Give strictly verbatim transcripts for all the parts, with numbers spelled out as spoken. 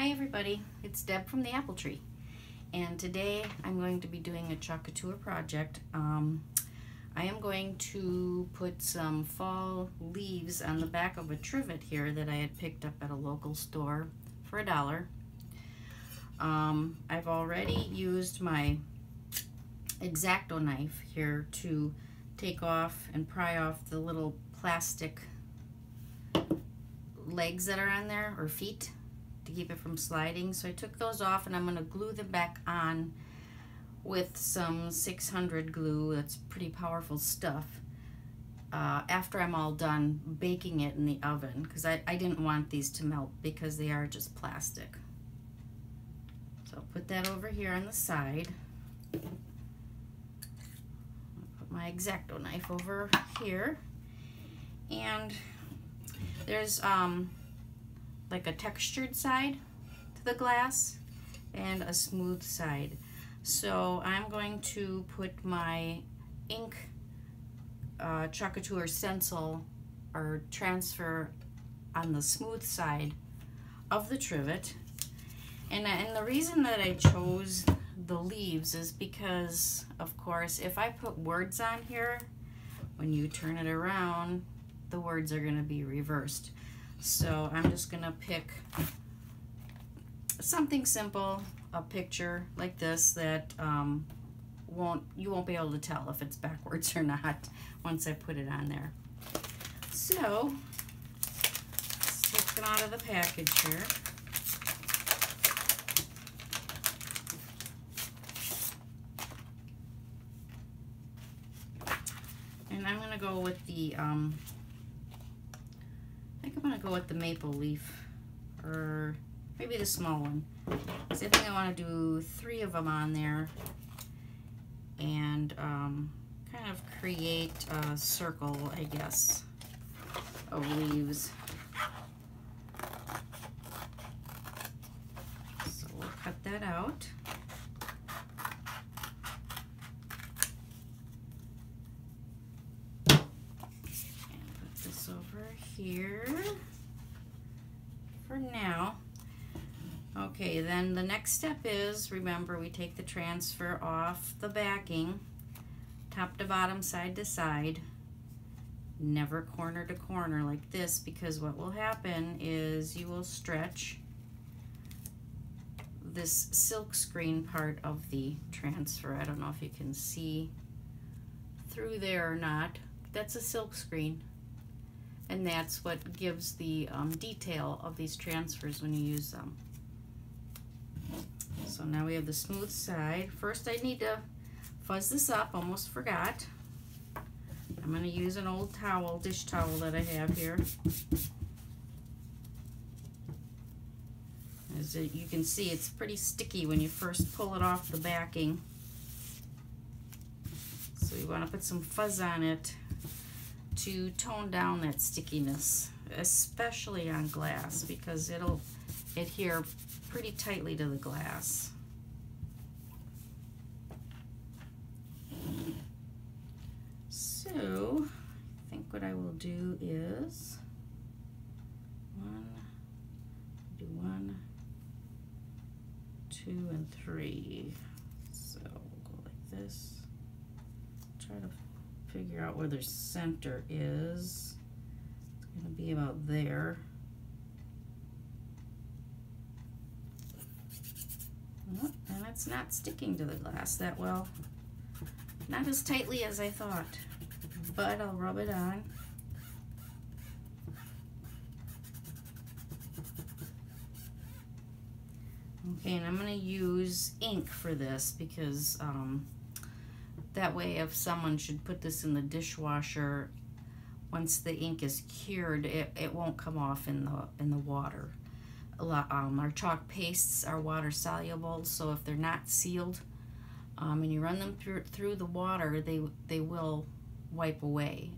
Hi everybody, it's Deb from the Apple Tree, and today I'm going to be doing a Chalk Couture project. Um, I am going to put some fall leaves on the back of a trivet here that I had picked up at a local store for a dollar. Um, I've already used my X-Acto knife here to take off and pry off the little plastic legs that are on there, or feet, to keep it from sliding. So I took those off and I'm going to glue them back on with some six hundred glue. That's pretty powerful stuff. Uh, after I'm all done baking it in the oven, because I, I didn't want these to melt because they are just plastic. So I'll put that over here on the side. I'll put my X-Acto knife over here, and there's um like a textured side to the glass and a smooth side. So I'm going to put my ink uh, Chalk Couture stencil or transfer on the smooth side of the trivet. And, and the reason that I chose the leaves is because, of course, if I put words on here, when you turn it around, the words are gonna be reversed. So I'm just gonna pick something simple, a picture like this that um, won't you won't be able to tell if it's backwards or not once I put it on there. So let's take them out of the package here. And I'm gonna go with the um, I think I'm gonna go with the maple leaf, or maybe the small one. So I think I want to do three of them on there and um, kind of create a circle, I guess, of leaves. So we'll cut that out. Over here for now. Okay, then the next step is, remember, we take the transfer off the backing, top to bottom, side to side, never corner to corner like this, because what will happen is you will stretch this silkscreen part of the transfer. I don't know if you can see through there or not. That's a silkscreen. And that's what gives the um, detail of these transfers when you use them. So now we have the smooth side. First I need to fuzz this up, almost forgot. I'm gonna use an old towel, dish towel that I have here. As you can see, it's pretty sticky when you first pull it off the backing. So you wanna put some fuzz on it to tone down that stickiness, especially on glass, because it'll adhere pretty tightly to the glass. So I think what I will do is one, do one, two, and three. So we'll go like this. Try to figure out where their center is. It's going to be about there. Oh, and it's not sticking to the glass that well. Not as tightly as I thought, but I'll rub it on. Okay, and I'm going to use ink for this because um, that way, if someone should put this in the dishwasher, once the ink is cured, it, it won't come off in the in the water. A lot, um, our chalk pastes are water soluble, so if they're not sealed um, and you run them through through the water, they they will wipe away.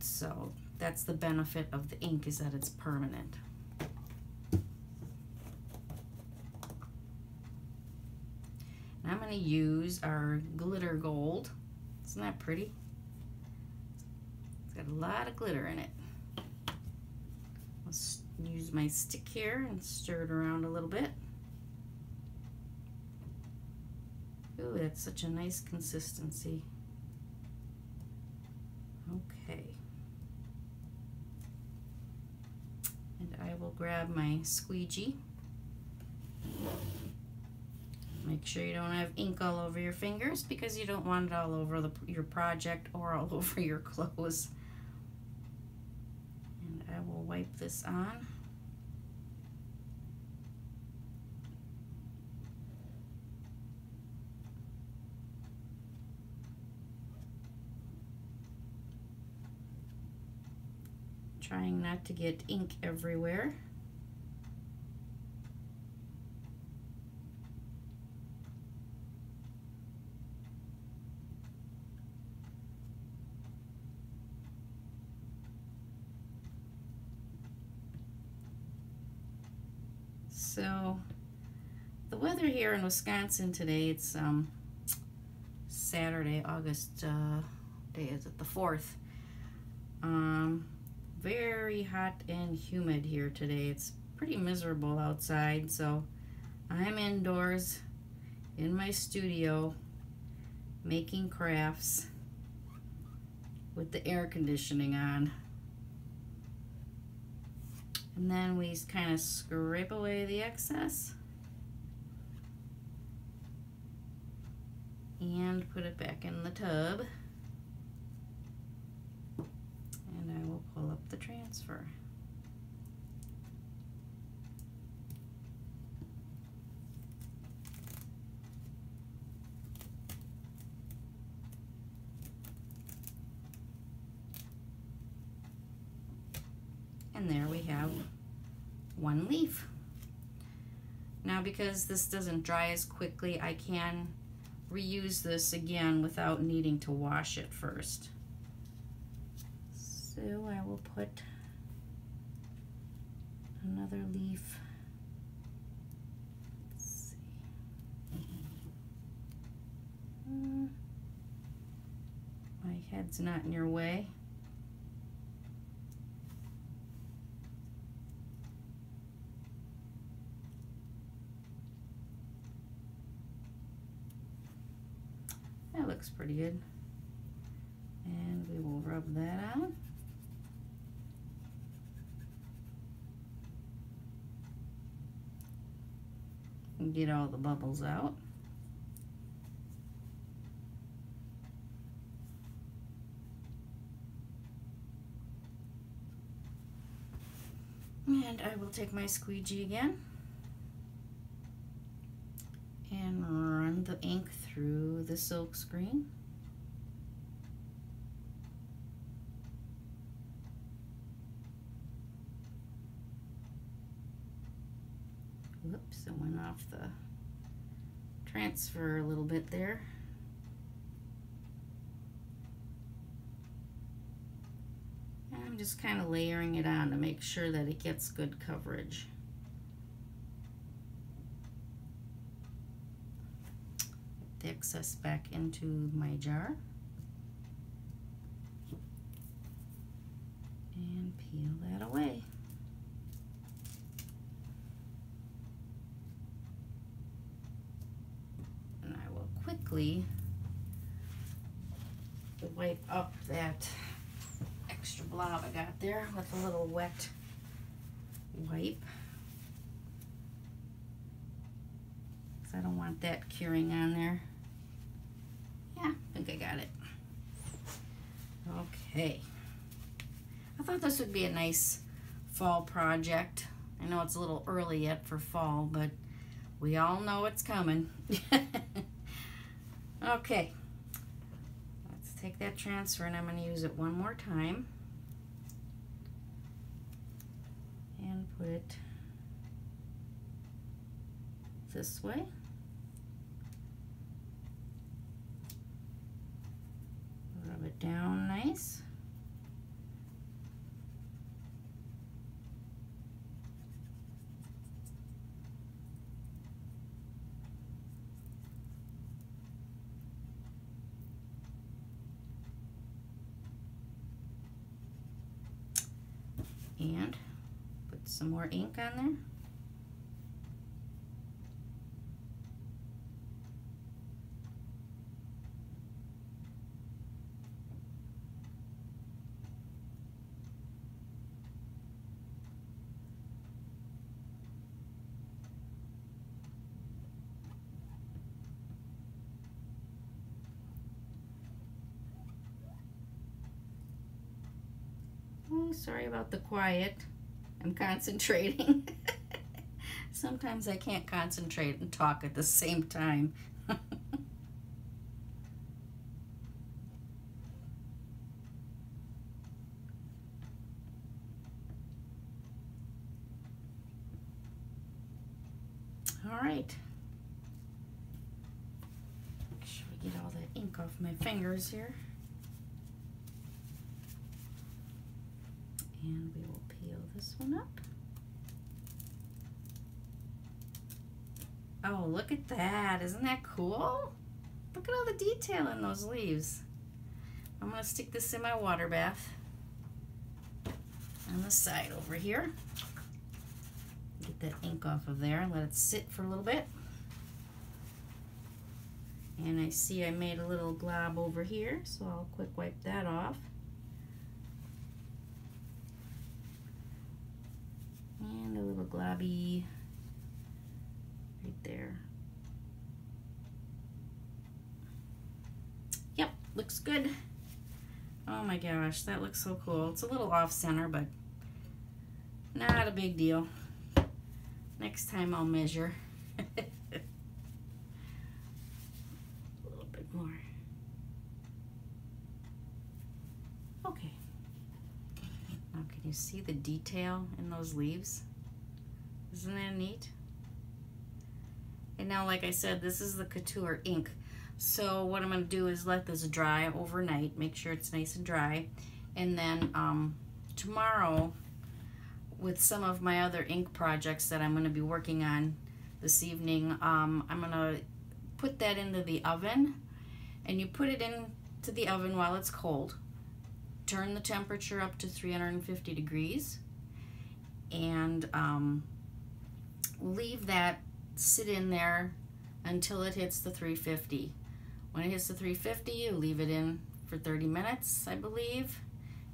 So that's the benefit of the ink, is that it's permanent. I'm going to use our glitter gold. Isn't that pretty? It's got a lot of glitter in it. Let's use my stick here and stir it around a little bit. Ooh, that's such a nice consistency. Okay. And I will grab my squeegee. Make sure you don't have ink all over your fingers because you don't want it all over the, your project or all over your clothes. And I will wipe this on. Trying not to get ink everywhere. So the weather here in Wisconsin today, it's um, Saturday, August, uh, day is it the fourth. Um, very hot and humid here today. It's pretty miserable outside, so I'm indoors in my studio making crafts with the air conditioning on. And then we kind of scrape away the excess and put it back in the tub. And I will pull up the transfer. And there we have one leaf. Now, because this doesn't dry as quickly, I can reuse this again without needing to wash it first. So I will put another leaf. Let's see. Mm. My head's not in your way. That looks pretty good. And we will rub that on. And get all the bubbles out. And I will take my squeegee again and run the ink through the silk screen. Whoops, I went off the transfer a little bit there. And I'm just kind of layering it on to make sure that it gets good coverage. The excess back into my jar and peel that away. And I will quickly wipe up that extra blob I got there with a little wet wipe. I don't want that curing on there. Yeah, I think I got it. Okay. I thought this would be a nice fall project. I know it's a little early yet for fall, but we all know it's coming. Okay. Let's take that transfer and I'm going to use it one more time. And put it this way. Rub it down nice. And put some more ink on there. Sorry about the quiet. I'm concentrating. Sometimes I can't concentrate and talk at the same time. All right. Make sure we get all that ink off my fingers here. And we will peel this one up. Oh, look at that. Isn't that cool? Look at all the detail in those leaves. I'm going to stick this in my water bath on the side over here. Get that ink off of there and let it sit for a little bit. And I see I made a little glob over here, so I'll quick wipe that off. And a little globby right there. Yep, looks good. Oh my gosh, that looks so cool. It's a little off-center, but not a big deal. Next time I'll measure. A little bit more. Okay. Now, can you see the detail in those leaves? Isn't that neat? And now, like I said, this is the Couture ink. So what I'm going to do is let this dry overnight, make sure it's nice and dry. And then um, tomorrow, with some of my other ink projects that I'm going to be working on this evening, um, I'm going to put that into the oven. And you put it into the oven while it's cold. Turn the temperature up to three hundred fifty degrees and um, leave that sit in there until it hits the three fifty. When it hits the three fifty, you leave it in for thirty minutes, I believe.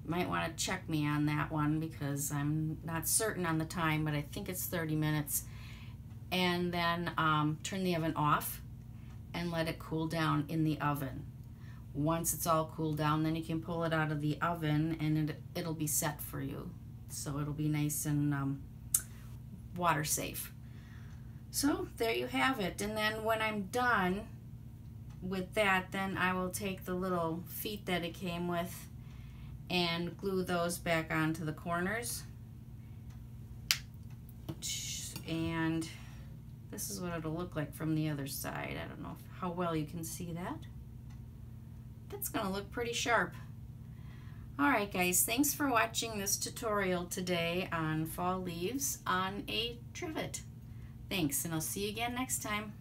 You might want to check me on that one because I'm not certain on the time, but I think it's thirty minutes. And then um, turn the oven off and let it cool down in the oven. Once it's all cooled down, then you can pull it out of the oven and it, it'll be set for you. So it'll be nice and um, water safe. So there you have it. And then when I'm done with that, then I will take the little feet that it came with and glue those back onto the corners. And this is what it'll look like from the other side. I don't know how well you can see that. That's gonna look pretty sharp. All right, guys, thanks for watching this tutorial today on fall leaves on a trivet. Thanks, and I'll see you again next time.